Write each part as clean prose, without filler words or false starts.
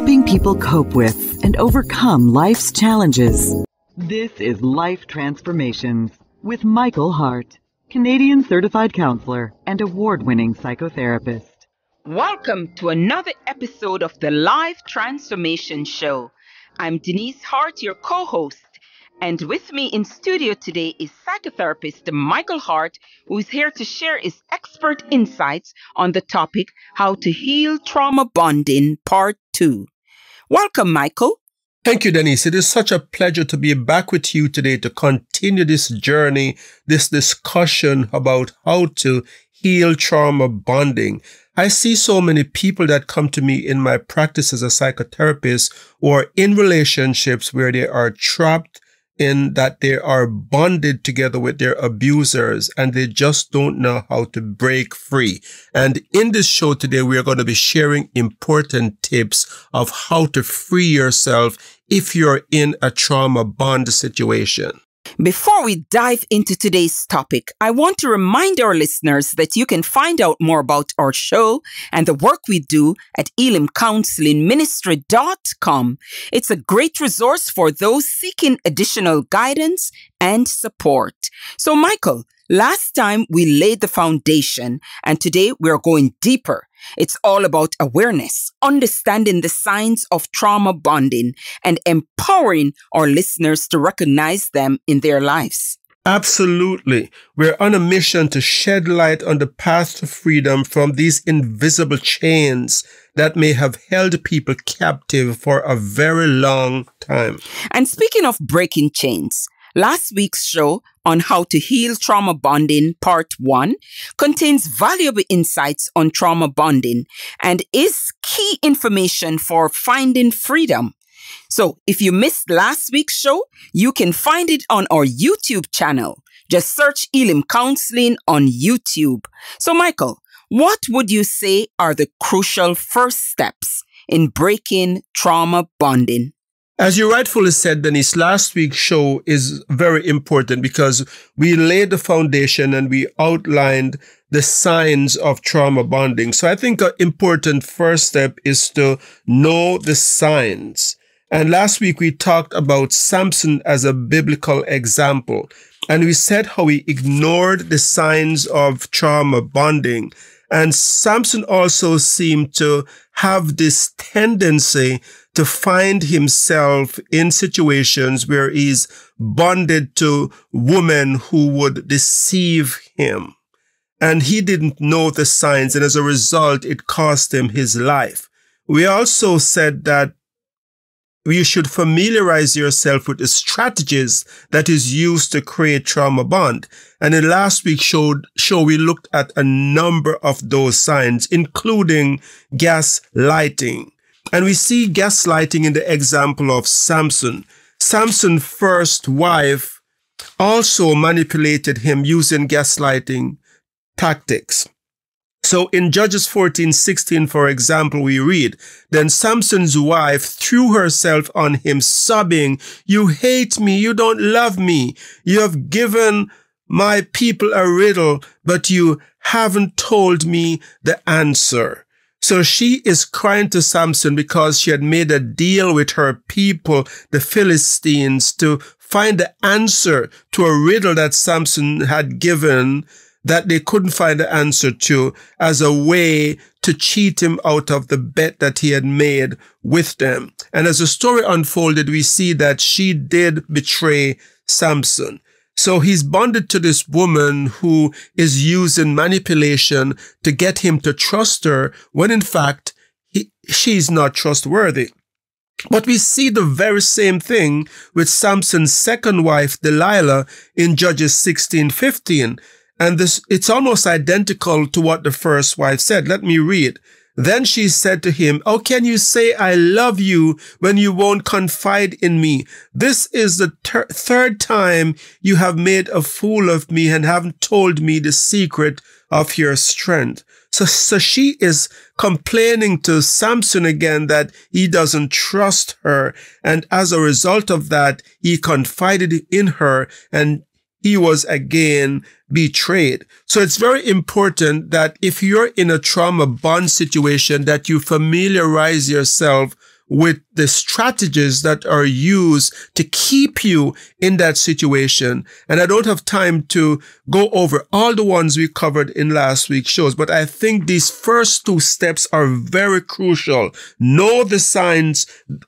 helping people cope with and overcome life's challenges. This is Life Transformations with Michael Hart, Canadian certified counselor and award-winning psychotherapist. Welcome to another episode of the Life Transformation Show. I'm Denise Hart, your co-host, and with me in studio today is psychotherapist Michael Hart, who is here to share his expert insights on the topic, How to Heal Trauma Bonding, Part 2. Welcome, Michael. Thank you, Denise. It is such a pleasure to be back with you today to continue this journey, this discussion about how to heal trauma bonding. I see so many people that come to me in my practice as a psychotherapist or in relationships where they are trapped in that they are bonded together with their abusers and they just don't know how to break free. And in this show today, we are going to be sharing important tips of how to free yourself if you're in a trauma bond situation. Before we dive into today's topic, I want to remind our listeners that you can find out more about our show and the work we do at elimcounselingministry.com. It's a great resource for those seeking additional guidance and support. So, Michael, last time we laid the foundation, and today we're going deeper. It's all about awareness, understanding the signs of trauma bonding, and empowering our listeners to recognize them in their lives. Absolutely. We're on a mission to shed light on the path to freedom from these invisible chains that may have held people captive for a very long time. And speaking of breaking chains, last week's show on How to Heal Trauma Bonding, Part 1, contains valuable insights on trauma bonding and is key information for finding freedom. So if you missed last week's show, you can find it on our YouTube channel. Just search Elim Counseling on YouTube. So, Michael, what would you say are the crucial first steps in breaking trauma bonding? As you rightfully said, Denise, last week's show is very important because we laid the foundation and we outlined the signs of trauma bonding. So I think an important first step is to know the signs. And last week we talked about Samson as a biblical example. And we said how he ignored the signs of trauma bonding. And Samson also seemed to have this tendency to find himself in situations where he's bonded to women who would deceive him. And he didn't know the signs, and as a result, it cost him his life. We also said that you should familiarize yourself with the strategies that is used to create trauma bond. And in last week's show, we looked at a number of those signs, including gaslighting. And we see gaslighting in the example of Samson. Samson's first wife also manipulated him using gaslighting tactics. So in Judges 14:16, for example, we read, "Then Samson's wife threw herself on him, sobbing, 'You hate me, you don't love me. You have given my people a riddle, but you haven't told me the answer.'" So she is crying to Samson because she had made a deal with her people, the Philistines, to find the answer to a riddle that Samson had given that they couldn't find the answer to, as a way to cheat him out of the bet that he had made with them. And as the story unfolded, we see that she did betray Samson. So he's bonded to this woman who is using manipulation to get him to trust her when, in fact, she's not trustworthy. But we see the very same thing with Samson's second wife, Delilah, in Judges 16:15. And this, it's almost identical to what the first wife said. Let me read. "Then she said to him, 'How can you say I love you when you won't confide in me? This is the third time you have made a fool of me and haven't told me the secret of your strength.'" So she is complaining to Samson again that he doesn't trust her. And as a result of that, he confided in her and he was again betrayed. So it's very important that if you're in a trauma bond situation, that you familiarize yourself with the strategies that are used to keep you in that situation. And I don't have time to go over all the ones we covered in last week's shows, but I think these first two steps are very crucial. Know the signs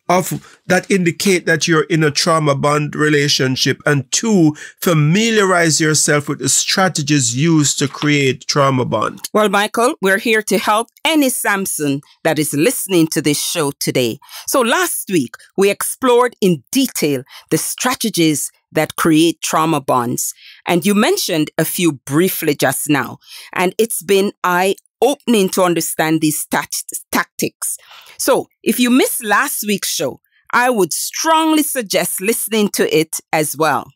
of that indicate that you're in a trauma-bond relationship, and two, familiarize yourself with the strategies used to create trauma bond. Well, Michael, we're here to help any Samson that is listening to this show today. So last week, we explored in detail the strategies that create trauma bonds. And you mentioned a few briefly just now. And it's been eye-opening to understand these tactics. So if you missed last week's show, I would strongly suggest listening to it as well.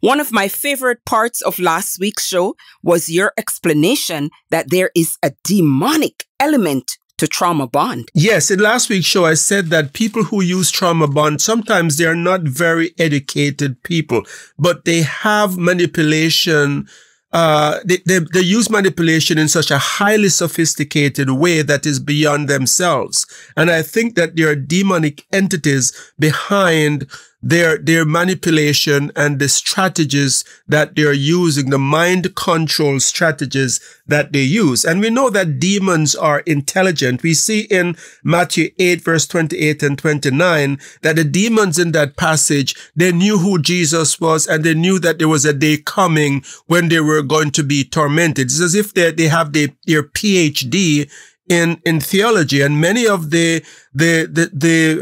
One of my favorite parts of last week's show was your explanation that there is a demonic element to trauma bond. Yes, in last week's show, I said that people who use trauma bond, sometimes they are not very educated people, but they have manipulation. They use manipulation in such a highly sophisticated way that is beyond themselves. And I think that there are demonic entities behind their manipulation and the strategies that they're using, the mind control strategies that they use. And we know that demons are intelligent. We see in Matthew 8, verse 28 and 29, that the demons in that passage, they knew who Jesus was, and they knew that there was a day coming when they were going to be tormented. It's as if they have their PhD in theology, and many of the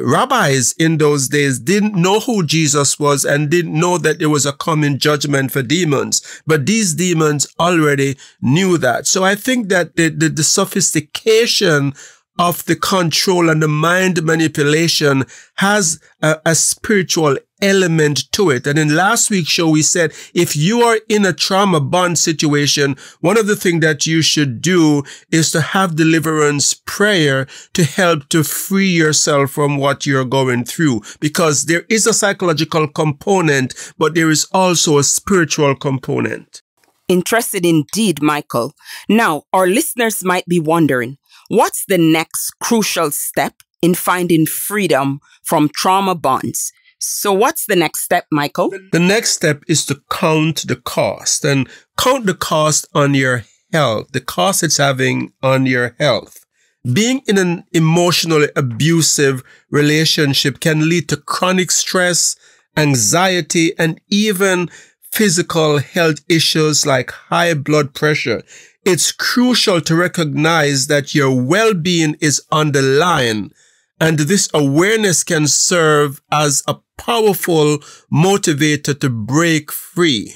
rabbis in those days didn't know who Jesus was and didn't know that there was a coming judgment for demons. But these demons already knew that. So I think that the sophistication of the control and the mind manipulation has a spiritual element to it. And in last week's show, we said, if you are in a trauma bond situation, one of the things that you should do is to have deliverance prayer to help to free yourself from what you're going through, because there is a psychological component, but there is also a spiritual component. Interested indeed, Michael. Now, our listeners might be wondering, what's the next crucial step in finding freedom from trauma bonds? So what's the next step, Michael? The next step is to count the cost, and count the cost on your health, the cost it's having on your health. Being in an emotionally abusive relationship can lead to chronic stress, anxiety, and even physical health issues like high blood pressure. It's crucial to recognize that your well-being is on the line, and this awareness can serve as a powerful motivator to break free.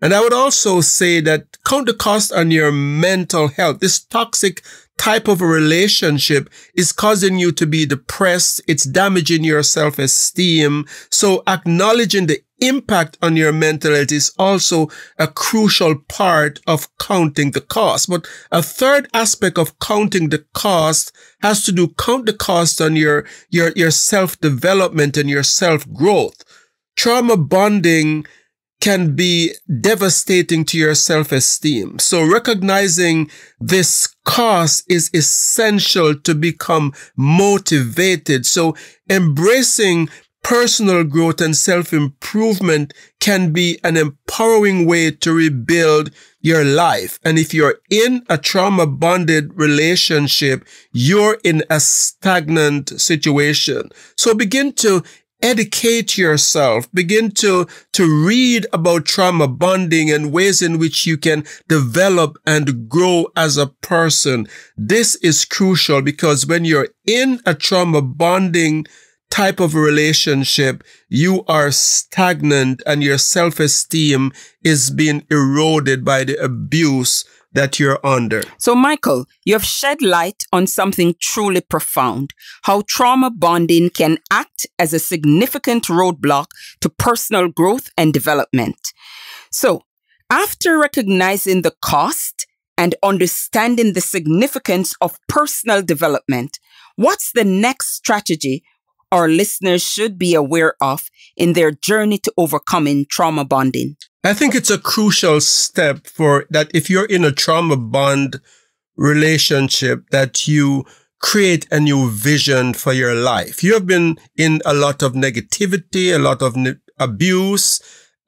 And I would also say that count the cost on your mental health. This toxic type of a relationship is causing you to be depressed. It's damaging your self-esteem. So acknowledging the impact on your mental health is also a crucial part of counting the cost. But a third aspect of counting the cost has to do, count the cost on your self-development and your self-growth. Trauma bonding can be devastating to your self-esteem. So recognizing this cost is essential to become motivated. So embracing personal growth and self-improvement can be an empowering way to rebuild your life. And if you're in a trauma-bonded relationship, you're in a stagnant situation. So begin to educate yourself, begin to read about trauma bonding and ways in which you can develop and grow as a person. This is crucial, because when you're in a trauma bonding type of a relationship, you are stagnant and your self-esteem is being eroded by the abuse that you're under. So Michael, you have shed light on something truly profound, how trauma bonding can act as a significant roadblock to personal growth and development. So after recognizing the cost and understanding the significance of personal development, what's the next strategy our listeners should be aware of in their journey to overcoming trauma bonding? I think it's a crucial step for that if you're in a trauma bond relationship, that you create a new vision for your life. You have been in a lot of negativity, a lot of abuse,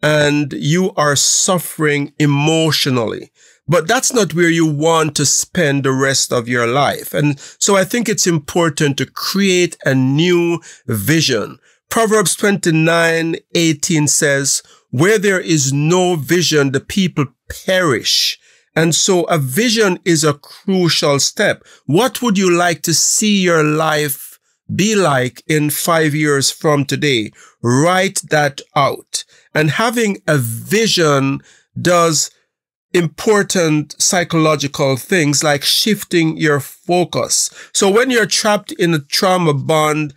and you are suffering emotionally. But that's not where you want to spend the rest of your life. And so I think it's important to create a new vision. Proverbs 29:18 says, where there is no vision, the people perish. And so a vision is a crucial step. What would you like to see your life be like in 5 years from today? Write that out. And having a vision does important psychological things like shifting your focus. So when you're trapped in a trauma bond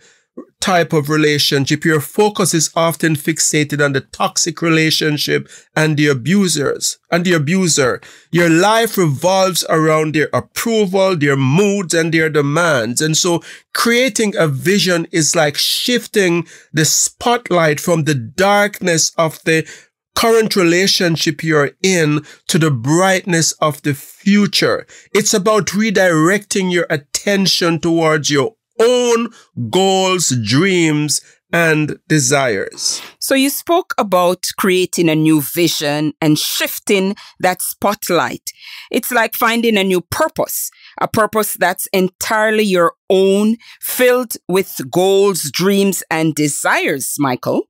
type of relationship, your focus is often fixated on the toxic relationship and the abuser. Your life revolves around their approval, their moods, and their demands. And so creating a vision is like shifting the spotlight from the darkness of the current relationship you're in to the brightness of the future. It's about redirecting your attention towards your own goals, dreams, and desires. So you spoke about creating a new vision and shifting that spotlight. It's like finding a new purpose, a purpose that's entirely your own, filled with goals, dreams, and desires, Michael.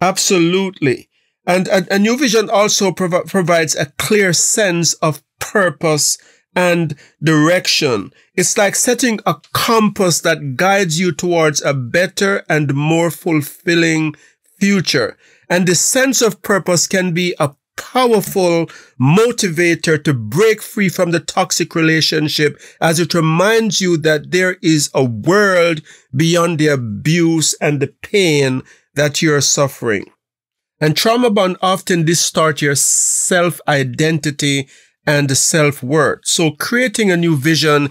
Absolutely. And a new vision also provides a clear sense of purpose and direction. It's like setting a compass that guides you towards a better and more fulfilling future. And the sense of purpose can be a powerful motivator to break free from the toxic relationship, as it reminds you that there is a world beyond the abuse and the pain that you're suffering. And trauma bonds often distort your self-identity and self-worth. So creating a new vision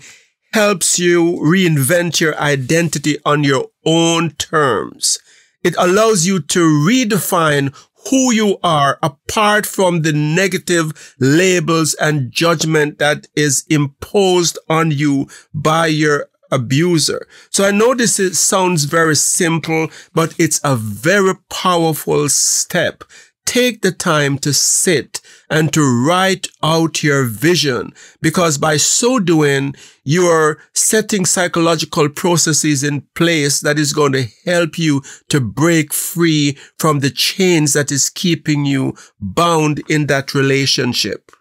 helps you reinvent your identity on your own terms. It allows you to redefine who you are apart from the negative labels and judgment that is imposed on you by your abuser. So I know this sounds very simple, but it's a very powerful step. Take the time to sit and to write out your vision, because by so doing, you are setting psychological processes in place that is going to help you to break free from the chains that is keeping you bound in that relationship.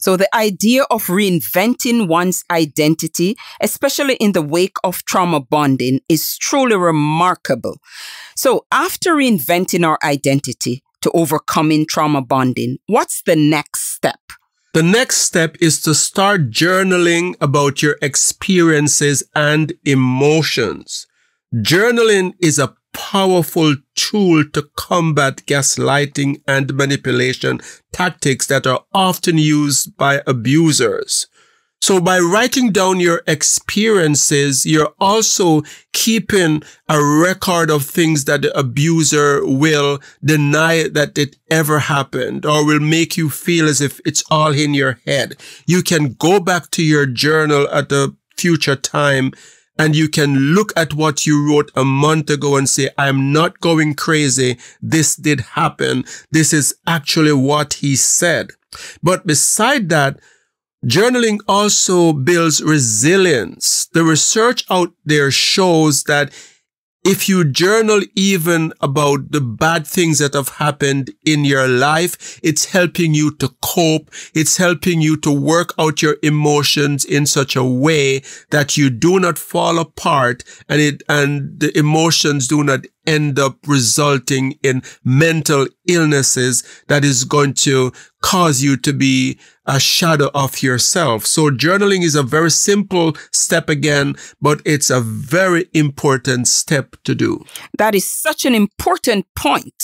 So the idea of reinventing one's identity, especially in the wake of trauma bonding, is truly remarkable. So after reinventing our identity to overcoming trauma bonding, what's the next step? The next step is to start journaling about your experiences and emotions. Journaling is a powerful tool to combat gaslighting and manipulation tactics that are often used by abusers. So by writing down your experiences, you're also keeping a record of things that the abuser will deny that it ever happened, or will make you feel as if it's all in your head. You can go back to your journal at a future time and you can look at what you wrote a month ago and say, I'm not going crazy. This did happen. This is actually what he said. But beside that, journaling also builds resilience. The research out there shows that if you journal even about the bad things that have happened in your life, it's helping you to cope. It's helping you to work out your emotions in such a way that you do not fall apart, and the emotions do not end up resulting in mental illnesses that is going to cause you to be a shadow of yourself. So journaling is a very simple step again, but it's a very important step to do. That is such an important point.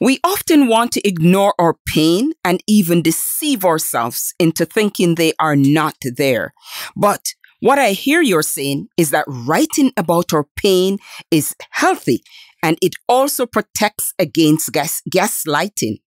We often want to ignore our pain and even deceive ourselves into thinking they are not there. But what I hear you're saying is that writing about our pain is healthy, and it also protects against gaslighting.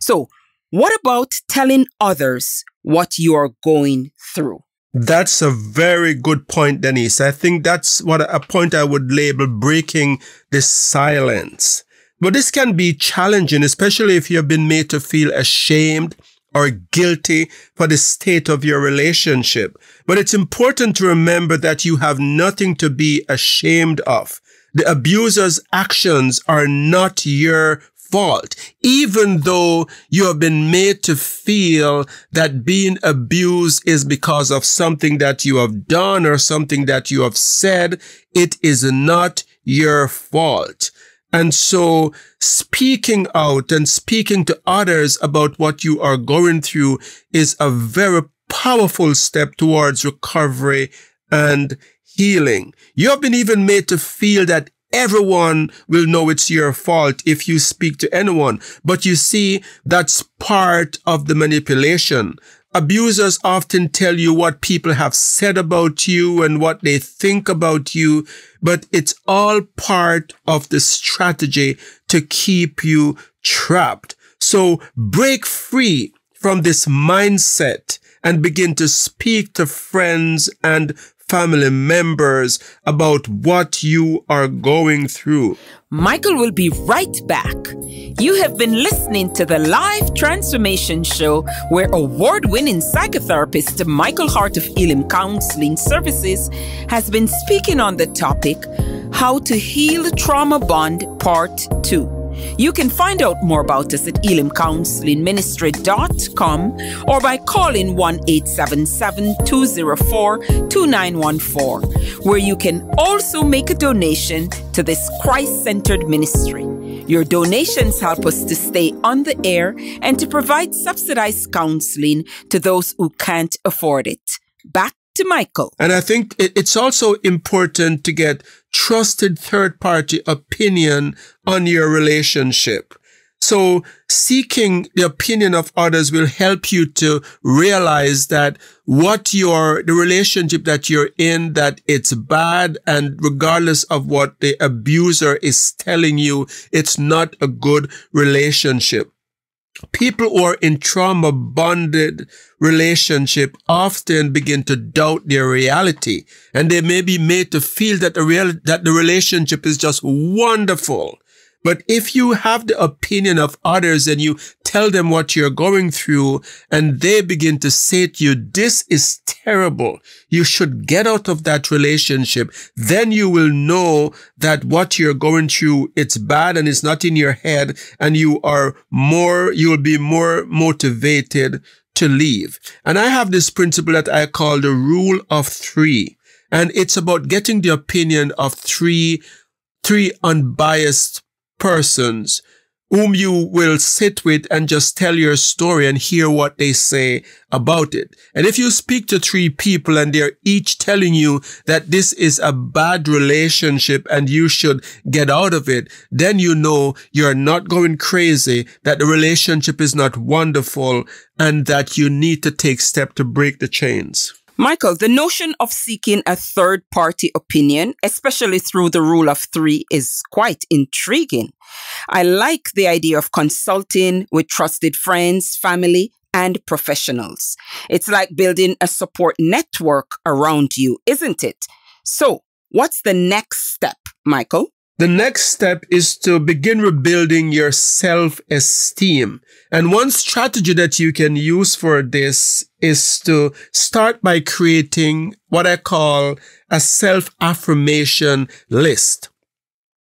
So what about telling others what you are going through? That's a very good point, Denise. I think that's what a point I would label breaking this silence. But this can be challenging, especially if you've been made to feel ashamed or guilty for the state of your relationship. But it's important to remember that you have nothing to be ashamed of. The abuser's actions are not your fault, even though you have been made to feel that being abused is because of something that you have done or something that you have said. It is not your fault. And so speaking out and speaking to others about what you are going through is a very powerful step towards recovery and healing. You have been even made to feel that everyone will know it's your fault if you speak to anyone. But you see, that's part of the manipulation. Abusers often tell you what people have said about you and what they think about you, but it's all part of the strategy to keep you trapped. So break free from this mindset and begin to speak to friends and family members about what you are going through. Michael will be right back. You have been listening to the Life Transformation Show, where award-winning psychotherapist Michael Hart of Elim Counseling Services has been speaking on the topic, How to Heal Trauma Bond, Part 2. You can find out more about us at elimcounselingministry.com or by calling 1-877-204-2914, where you can also make a donation to this Christ-centered ministry. Your donations help us to stay on the air and to provide subsidized counseling to those who can't afford it. Back to Michael. And I think it's also important to get trusted third-party opinion on your relationship. So seeking the opinion of others will help you to realize that the relationship that you're in, that it's bad, and regardless of what the abuser is telling you, it's not a good relationship. People who are in trauma-bonded relationship often begin to doubt their reality, and they may be made to feel that the relationship is just wonderful. But if you have the opinion of others and you tell them what you're going through and they begin to say to you, this is terrible, you should get out of that relationship, then you will know that what you're going through, it's bad and it's not in your head, and you will be more motivated to leave. And I have this principle that I call the rule of three. And it's about getting the opinion of three unbiased persons whom you will sit with and just tell your story and hear what they say about it. And if you speak to three people and they're each telling you that this is a bad relationship and you should get out of it, then you know you're not going crazy, that the relationship is not wonderful, and that you need to take steps to break the chains. Michael, the notion of seeking a third-party opinion, especially through the rule of three, is quite intriguing. I like the idea of consulting with trusted friends, family, and professionals. It's like building a support network around you, isn't it? So, what's the next step, Michael? The next step is to begin rebuilding your self-esteem. And one strategy that you can use for this is to start by creating what I call a self-affirmation list.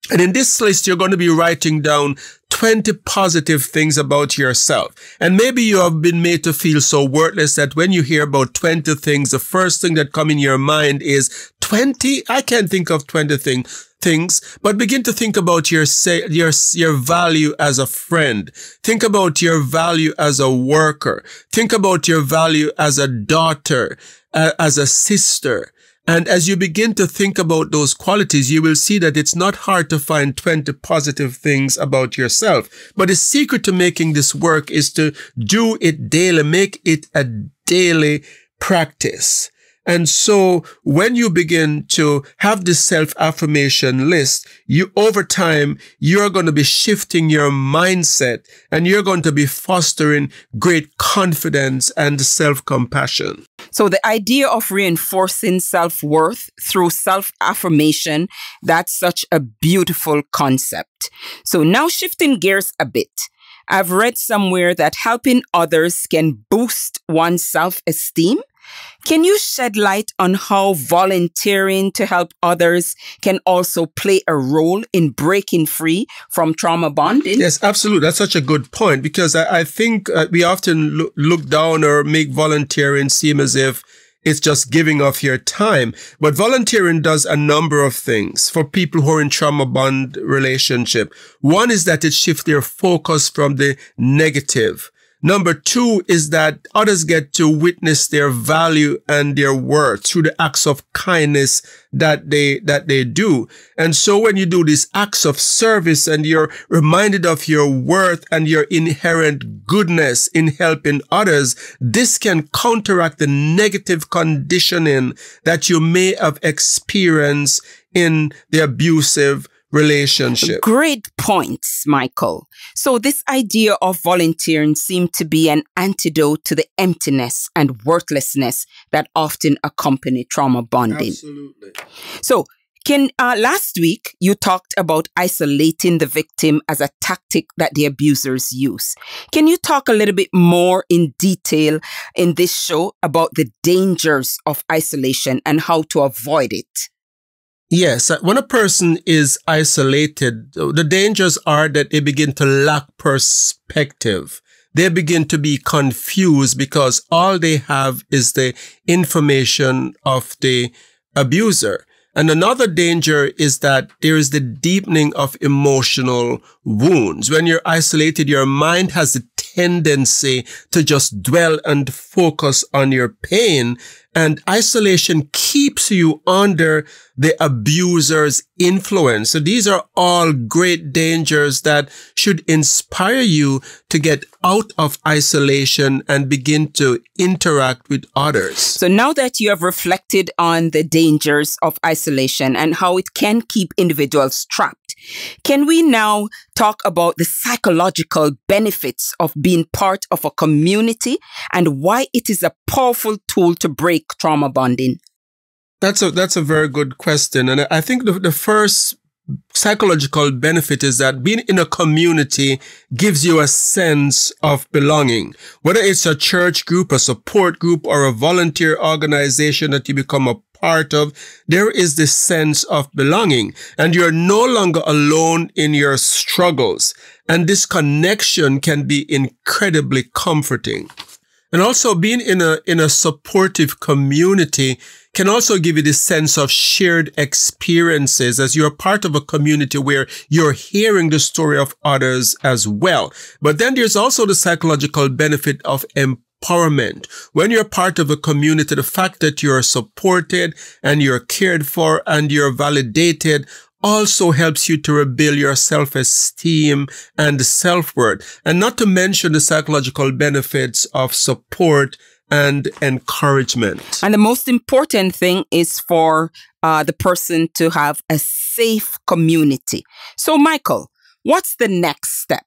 And in this list, you're going to be writing down 20 positive things about yourself. And maybe you have been made to feel so worthless that when you hear about 20 things, the first thing that comes in your mind is 20? I can't think of 20 things, but begin to think about your value as a friend. Think about your value as a worker. Think about your value as a daughter, as a sister. And as you begin to think about those qualities, you will see that it's not hard to find 20 positive things about yourself. But the secret to making this work is to do it daily, make it a daily practice. And so when you begin to have this self-affirmation list, over time, you're going to be shifting your mindset and you're going to be fostering great confidence and self-compassion. So the idea of reinforcing self-worth through self-affirmation, that's such a beautiful concept. So now shifting gears a bit. I've read somewhere that helping others can boost one's self-esteem. Can you shed light on how volunteering to help others can also play a role in breaking free from trauma bonding? Yes, absolutely. That's such a good point, because I think we often look down or make volunteering seem as if it's just giving of your time. But volunteering does a number of things for people who are in trauma bond relationship. One is that it shifts their focus from the negative. Number two is that others get to witness their value and their worth through the acts of kindness that they do. And so when you do these acts of service and you're reminded of your worth and your inherent goodness in helping others, this can counteract the negative conditioning that you may have experienced in the abusive relationship. Great points, Michael. So this idea of volunteering seemed to be an antidote to the emptiness and worthlessness that often accompany trauma bonding. Absolutely. So last week, you talked about isolating the victim as a tactic that the abusers use. Can you talk a little bit more in detail in this show about the dangers of isolation and how to avoid it? Yes, when a person is isolated, the dangers are that they begin to lack perspective. They begin to be confused because all they have is the information of the abuser. And another danger is that there is the deepening of emotional wounds. When you're isolated, your mind has the tendency to just dwell and focus on your pain. And isolation keeps you under the abuser's influence. So these are all great dangers that should inspire you to get out of isolation and begin to interact with others. So now that you have reflected on the dangers of isolation and how it can keep individuals trapped, can we now talk about the psychological benefits of being part of a community and why it is a powerful tool to break trauma bonding? That's a very good question. And I think the first psychological benefit is that being in a community gives you a sense of belonging. Whether it's a church group, a support group, or a volunteer organization that you become a part of, there is this sense of belonging, and you're no longer alone in your struggles. And this connection can be incredibly comforting. And also being in a supportive community can also give you this sense of shared experiences, as you're part of a community where you're hearing the story of others as well. But then there's also the psychological benefit of empowerment. When you're part of a community, the fact that you're supported and you're cared for and you're validated also helps you to rebuild your self-esteem and self-worth, and not to mention the psychological benefits of support and encouragement. And the most important thing is for the person to have a safe community. So, Michael, what's the next step?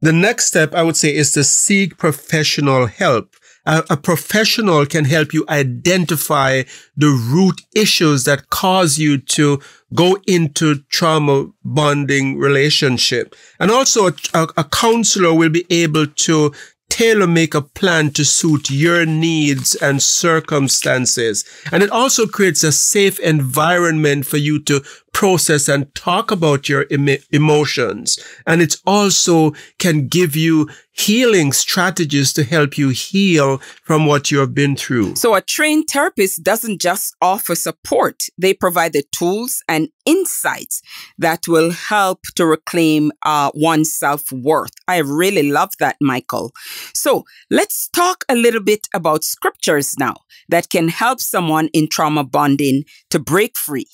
The next step, I would say, is to seek professional help. A professional can help you identify the root issues that cause you to go into trauma bonding relationship. And also a counselor will be able to tailor-make a plan to suit your needs and circumstances. And it also creates a safe environment for you to process and talk about your emotions. And it also can give you healing strategies to help you heal from what you have been through. So a trained therapist doesn't just offer support. They provide the tools and insights that will help to reclaim one's self-worth. I really love that, Michael. So let's talk a little bit about scriptures now that can help someone in trauma bonding to break free.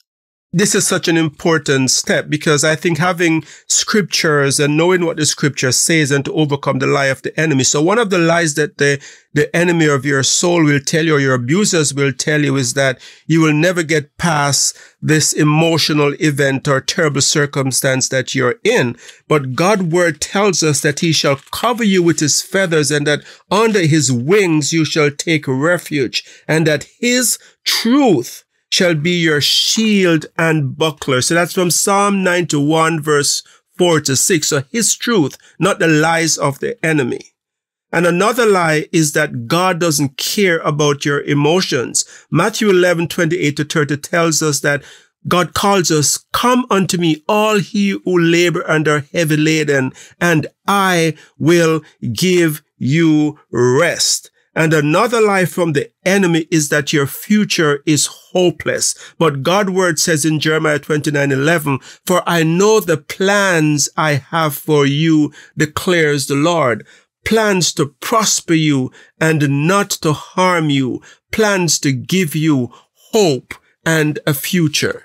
this is such an important step, because I think having scriptures and knowing what the scripture says and to overcome the lie of the enemy. So one of the lies that the enemy of your soul will tell you, or your abusers will tell you, is that you will never get past this emotional event or terrible circumstance that you're in. But God's word tells us that he shall cover you with his feathers, and that under his wings you shall take refuge, and that his truth shall be your shield and buckler. So that's from Psalm 91, verse 4 to 6. So his truth, not the lies of the enemy. And another lie is that God doesn't care about your emotions. Matthew 11, 28 to 30 tells us that God calls us, "Come unto me, all ye who labor and are heavy laden, and I will give you rest." And another lie from the enemy is that your future is hopeless. But God's word says in Jeremiah 29:11, "For I know the plans I have for you, declares the Lord, plans to prosper you and not to harm you, plans to give you hope and a future."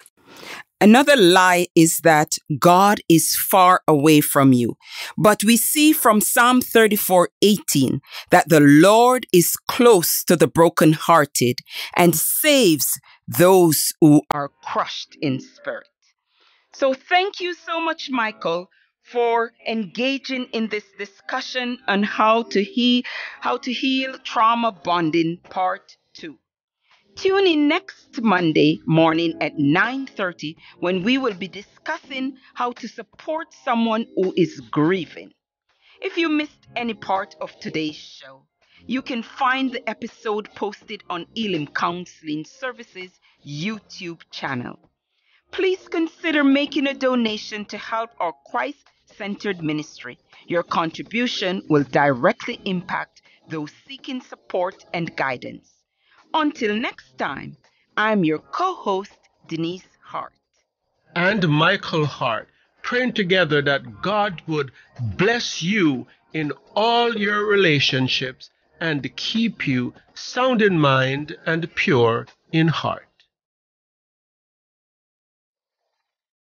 Another lie is that God is far away from you. But we see from Psalm 34:18 that the Lord is close to the brokenhearted and saves those who are crushed in spirit. So thank you so much, Michael, for engaging in this discussion on how to heal trauma bonding, part 2. Tune in next Monday morning at 9:30 when we will be discussing how to support someone who is grieving. If you missed any part of today's show, you can find the episode posted on Elim Counseling Services YouTube channel. Please consider making a donation to help our Christ-centered ministry. Your contribution will directly impact those seeking support and guidance. Until next time, I'm your co-host, Denise Hart. And Michael Hart, praying together that God would bless you in all your relationships and keep you sound in mind and pure in heart.